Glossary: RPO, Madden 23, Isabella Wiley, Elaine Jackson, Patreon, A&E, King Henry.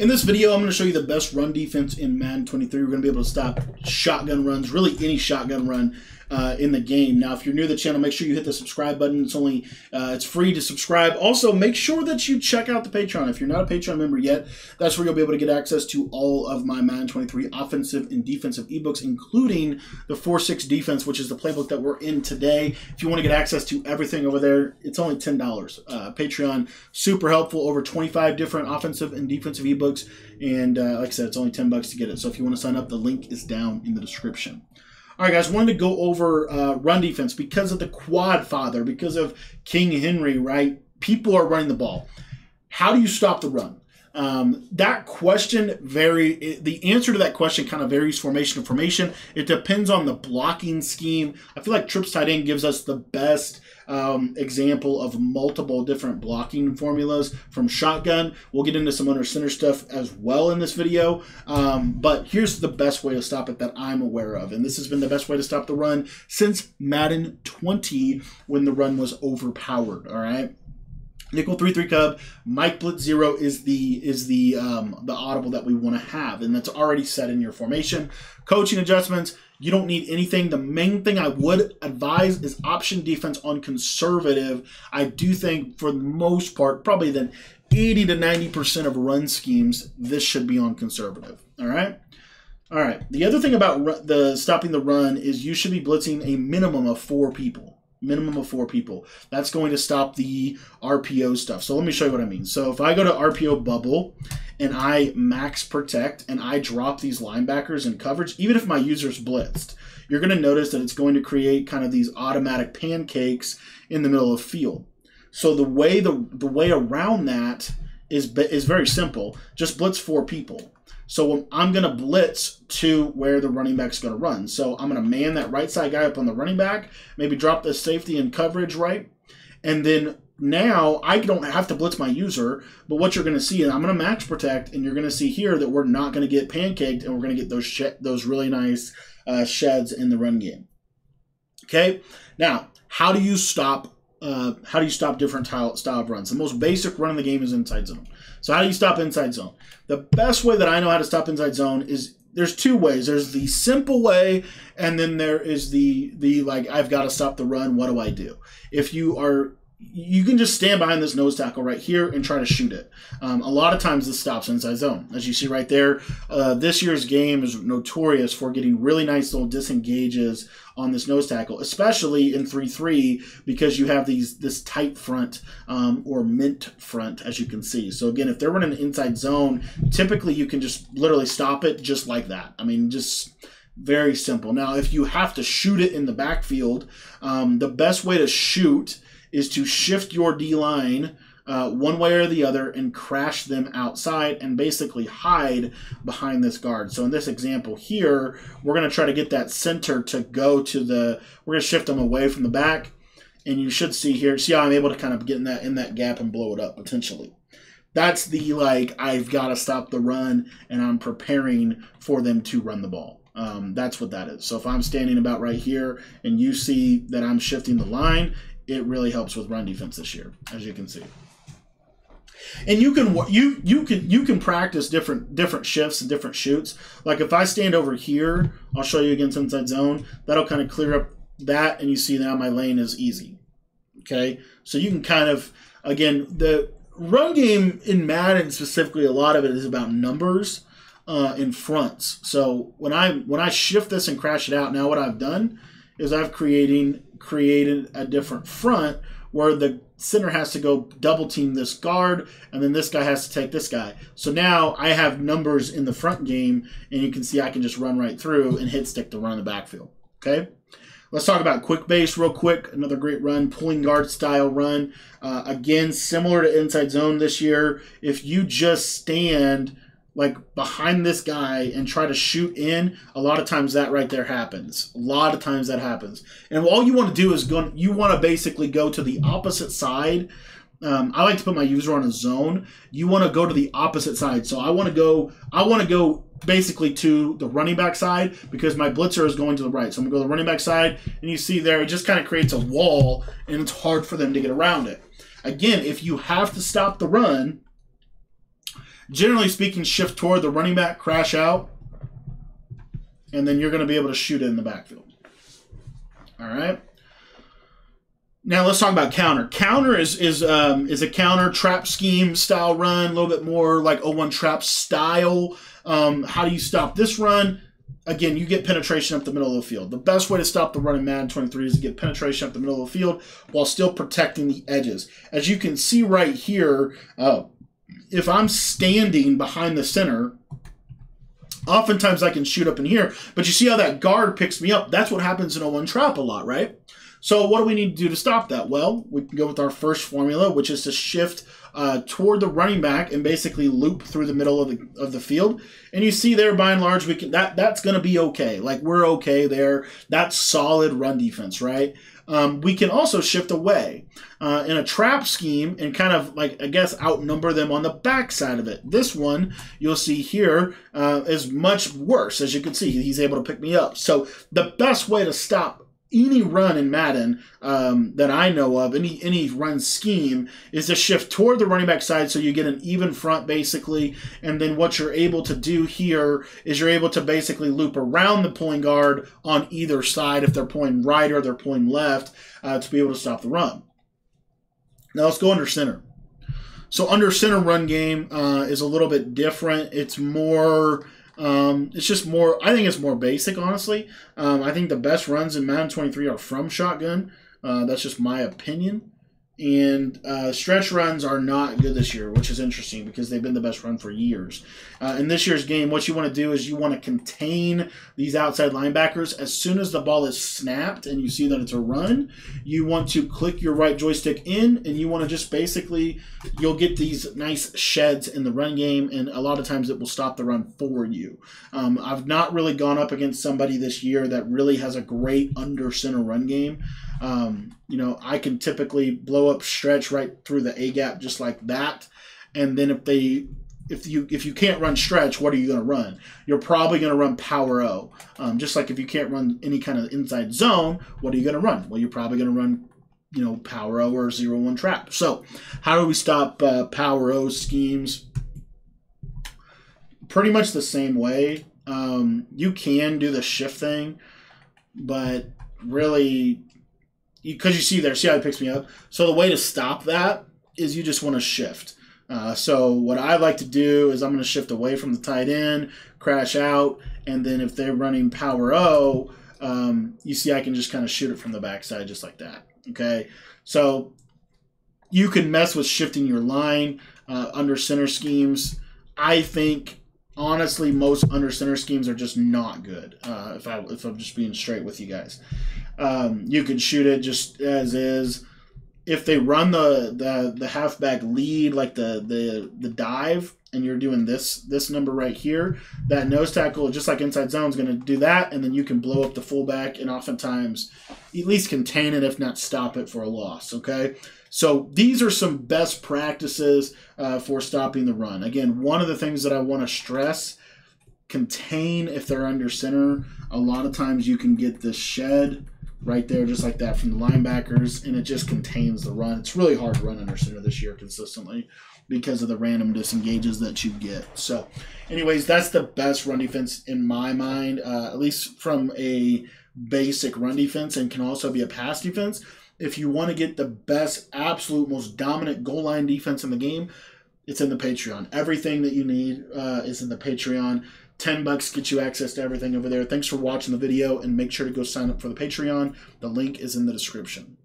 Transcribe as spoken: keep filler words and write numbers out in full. In this video, I'm going to show you the best run defense in Madden twenty-three. We're going to be able to stop shotgun runs, really any shotgun run uh, in the game. Now, if you're new to the channel, make sure you hit the subscribe button. It's only uh, it's free to subscribe. Also, make sure that you check out the Patreon. If you're not a Patreon member yet, that's where you'll be able to get access to all of my Madden twenty-three offensive and defensive ebooks, including the four six defense, which is the playbook that we're in today. If you want to get access to everything over there, it's only ten dollars. Uh, Patreon, super helpful. Over twenty-five different offensive and defensive ebooks. And uh, like I said, it's only ten bucks to get it. So if you want to sign up, the link is down in the description. All right, guys, wanted to go over uh, run defense because of the quad father, because of King Henry, right? People are running the ball. How do you stop the run? Um, that question vary. The answer to that question kind of varies formation to formation. It depends on the blocking scheme. I feel like Trips tight end gives us the best um, example of multiple different blocking formulas from shotgun. We'll get into some under center stuff as well in this video. Um, but here's the best way to stop it that I'm aware of. And this has been the best way to stop the run since Madden twenty, when the run was overpowered. All right. Nickel three three Cub, Mike Blitz Zero is the is the um, the audible that we want to have, and that's already set in your formation. Coaching adjustments, you don't need anything. The main thing I would advise is option defense on conservative. I do think for the most part, probably then eighty to ninety percent of run schemes, this should be on conservative. All right. All right. The other thing about the stopping the run is you should be blitzing a minimum of four people. Minimum of four people. That's going to stop the R P O stuff. So let me show you what I mean. So if I go to R P O bubble and I max protect and I drop these linebackers in coverage, even if my user's blitzed, you're going to notice that it's going to create kind of these automatic pancakes in the middle of field. So the way the the way around that is is very simple. Just blitz four people. So I'm going to blitz to where the running back's going to run. So I'm going to man that right side guy up on the running back, maybe drop the safety in coverage, right? And then now I don't have to blitz my user, but what you're going to see, and I'm going to max protect, and you're going to see here that we're not going to get pancaked, and we're going to get those sh those really nice uh, sheds in the run game. Okay? Now, how do you stop Uh, how do you stop different style of runs? The most basic run in the game is inside zone. So how do you stop inside zone? The best way that I know how to stop inside zone is there's two ways. There's the simple way, and then there is the the like, I've got to stop the run. What do I do? If you are, you can just stand behind this nose tackle right here and try to shoot it. Um, a lot of times this stops inside zone. As you see right there, uh, this year's game is notorious for getting really nice little disengages on this nose tackle, especially in three three, because you have these this tight front um, or mint front, as you can see. So again, if they're running inside zone, typically you can just literally stop it just like that. I mean, just... very simple. Now, if you have to shoot it in the backfield, um, the best way to shoot is to shift your D-line uh, one way or the other and crash them outside and basically hide behind this guard. So in this example here, we're going to try to get that center to go to the, we're going to shift them away from the back. And you should see here, see how I'm able to kind of get in that, in that gap and blow it up potentially. That's the, like, I've got to stop the run and I'm preparing for them to run the ball. Um, that's what that is. So if I'm standing about right here and you see that I'm shifting the line, it really helps with run defense this year, as you can see. And you can you you can you can practice different different shifts and different shoots. Like if I stand over here, I'll show you against inside zone. That'll kind of clear up that, and you see now my lane is easy. Okay, so you can kind of, again, the run game in Madden specifically, a lot of it is about numbers. Uh, in fronts. So when I when I shift this and crash it out, now what I've done is I've creating created a different front where the center has to go double team this guard, and then this guy has to take this guy. So now I have numbers in the front game, and you can see I can just run right through and hit stick to run the backfield. Okay, let's talk about quick base real quick. Another great run, pulling guard style run. Uh, again, similar to inside zone this year. If you just stand like behind this guy and try to shoot in, a lot of times that right there happens. A lot of times that happens. And all you want to do is go, you want to basically go to the opposite side. Um, I like to put my user on a zone. You want to go to the opposite side. So I want to go, I want to go basically to the running back side because my blitzer is going to the right. So I'm gonna go to the running back side, and you see there, it just kind of creates a wall and it's hard for them to get around it. Again, if you have to stop the run, generally speaking, shift toward the running back, crash out, and then you're going to be able to shoot it in the backfield. All right. Now let's talk about counter. Counter is is um, is a counter trap scheme style run, a little bit more like oh one trap style. Um, how do you stop this run? Again, you get penetration up the middle of the field. The best way to stop the run in Madden twenty-three is to get penetration up the middle of the field while still protecting the edges. As you can see right here, uh, if I'm standing behind the center, oftentimes I can shoot up in here. But you see how that guard picks me up? That's what happens in oh one trap a lot, right? So what do we need to do to stop that? Well, we can go with our first formula, which is to shift uh, toward the running back and basically loop through the middle of the, of the field. And you see there, by and large, we can, that that's going to be okay. Like, we're okay there. That's solid run defense, right? Um, we can also shift away uh, in a trap scheme and kind of, like, I guess, outnumber them on the back side of it. This one, you'll see here, uh, is much worse. As you can see, he's able to pick me up. So the best way to stop any run in Madden um, that I know of, any any run scheme, is to shift toward the running back side so you get an even front, basically. And then what you're able to do here is you're able to basically loop around the point guard on either side if they're pointing right or they're pointing left uh, to be able to stop the run. Now let's go under center. So under center run game uh, is a little bit different. It's more... Um, it's just more, I think it's more basic, honestly. Um, I think the best runs in Madden twenty-three are from shotgun. Uh, that's just my opinion. And uh, stretch runs are not good this year, which is interesting because they've been the best run for years. Uh, in this year's game, what you want to do is you want to contain these outside linebackers. As soon as the ball is snapped and you see that it's a run, you want to click your right joystick in, and you want to just basically, you'll get these nice sheds in the run game, and a lot of times it will stop the run for you. Um, I've not really gone up against somebody this year that really has a great under center run game. Um, you know, I can typically blow up stretch right through the A gap just like that, and then if they, if you if you can't run stretch, what are you going to run? You're probably going to run power O. Um, just like if you can't run any kind of inside zone, what are you going to run? Well, you're probably going to run, you know, power O or zero one trap. So, how do we stop uh, power O schemes? Pretty much the same way. Um, you can do the shift thing, but really, because you see there, see how it picks me up? So the way to stop that is you just want to shift. Uh, so what I like to do is I'm going to shift away from the tight end, crash out, and then if they're running power O, um, you see I can just kind of shoot it from the backside just like that. Okay, so you can mess with shifting your line uh, under center schemes. I think, honestly, most under center schemes are just not good. Uh, if I if I'm just being straight with you guys. Um, you can shoot it just as is. If they run the the, the halfback lead, like the, the the dive, and you're doing this this number right here, that nose tackle, just like inside zone, is going to do that, and then you can blow up the fullback and oftentimes at least contain it, if not stop it for a loss. Okay, so these are some best practices uh, for stopping the run. Again, one of the things that I want to stress: contain if they're under center. A lot of times you can get this shed right there, just like that, from the linebackers, and it just contains the run. It's really hard to run under center this year consistently because of the random disengages that you get. So, anyways, that's the best run defense in my mind, uh, at least from a basic run defense, and can also be a pass defense. If you want to get the best, absolute, most dominant goal line defense in the game, it's in the Patreon. Everything that you need uh, is in the Patreon. ten bucks gets you access to everything over there. Thanks for watching the video, and make sure to go sign up for the Patreon. The link is in the description.